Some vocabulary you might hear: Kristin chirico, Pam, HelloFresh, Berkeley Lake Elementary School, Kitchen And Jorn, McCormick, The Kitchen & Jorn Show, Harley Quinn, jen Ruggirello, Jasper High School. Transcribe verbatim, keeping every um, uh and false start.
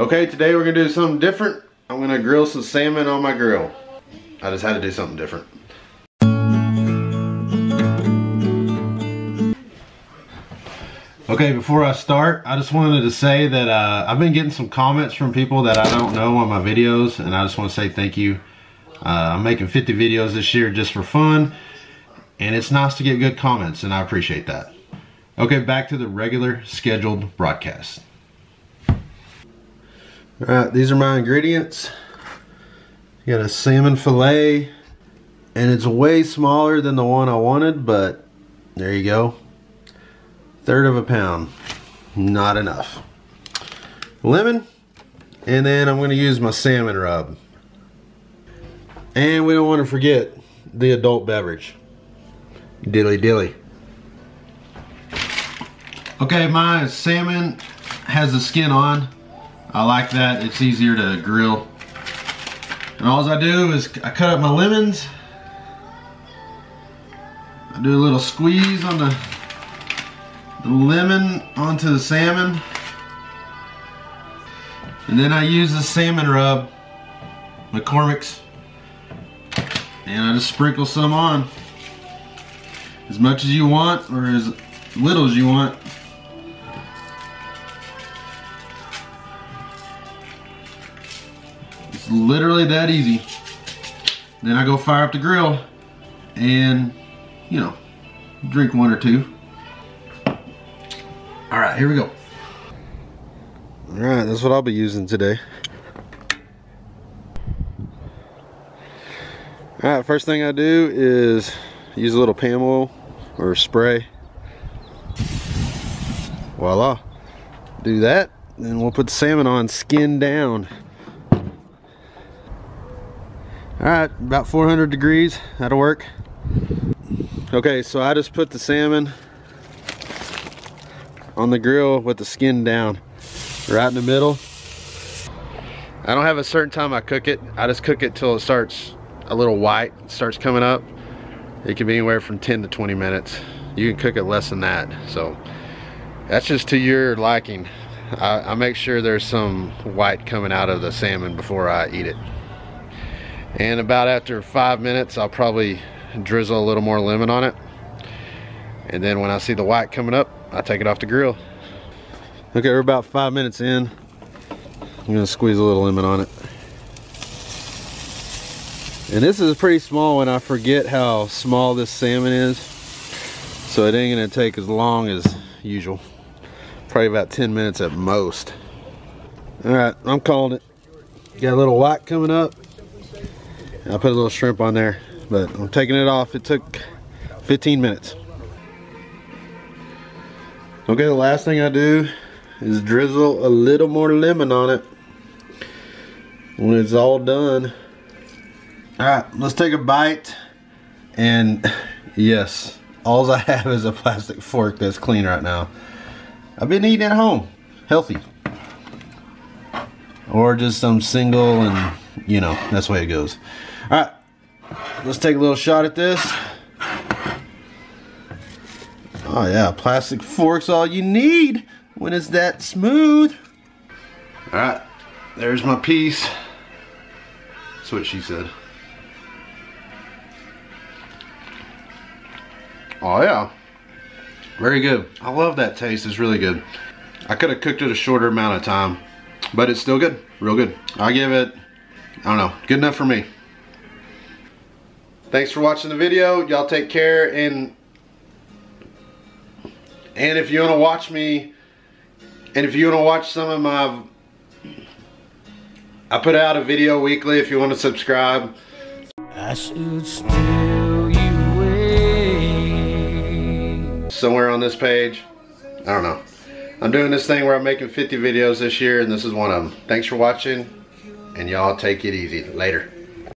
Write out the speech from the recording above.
Okay, today we're gonna do something different. I'm gonna grill some salmon on my grill. I just had to do something different. Okay, before I start, I just wanted to say that uh, I've been getting some comments from people that I don't know on my videos, and I just want to say thank you. Uh, I'm making fifty videos this year just for fun, and it's nice to get good comments, and I appreciate that. Okay, back to the regular scheduled broadcast. Alright, these are my ingredients. You got a salmon fillet, and it's way smaller than the one I wanted, but there you go. Third of a pound, not enough. Lemon, and then I'm going to use my salmon rub. And we don't want to forget the adult beverage. Dilly dilly. Okay, my salmon has the skin on. I like that, it's easier to grill. And all I do is I cut up my lemons. I do a little squeeze on the, the lemon onto the salmon. And then I use the salmon rub, McCormick's. And I just sprinkle some on. As much as you want, or as little as you want. It's literally that easy. Then I go fire up the grill and, you know, drink one or two. All right, here we go. All right, that's what I'll be using today. All right, first thing I do is use a little Pam oil or spray. Voila. Do that, then we'll put the salmon on, skin down. All right, about four hundred degrees, that'll work. Okay, so I just put the salmon on the grill with the skin down, right in the middle. I don't have a certain time I cook it. I just cook it till it starts a little white, starts coming up. It can be anywhere from ten to twenty minutes. You can cook it less than that. So that's just to your liking. I, I make sure there's some white coming out of the salmon before I eat it. And about after five minutes, I'll probably drizzle a little more lemon on it. And then when I see the white coming up, I take it off the grill. Okay, we're about five minutes in. I'm gonna squeeze a little lemon on it. And this is pretty small, and I forget how small this salmon is. So it ain't gonna take as long as usual. Probably about ten minutes at most. All right, I'm calling it. Got a little white coming up. I put a little shrimp on there, but I'm taking it off. It took fifteen minutes. Okay, the last thing I do is drizzle a little more lemon on it. When it's all done, all right, let's take a bite. And yes, all I have is a plastic fork that's clean right now. I've been eating at home, healthy. Or just some single, and you know, that's the way it goes. All right, let's take a little shot at this. Oh yeah, plastic fork's all you need when it's that smooth. All right, there's my piece. That's what she said. Oh yeah, very good. I love that taste, it's really good. I could have cooked it a shorter amount of time, but it's still good, real good. I give it, I don't know, good enough for me. Thanks for watching the video, y'all take care, and and if you want to watch me, and if you want to watch some of my, I put out a video weekly if you want to subscribe. I should steal you away. Somewhere on this page, I don't know. I'm doing this thing where I'm making fifty videos this year, and this is one of them. Thanks for watching, and y'all take it easy. Later.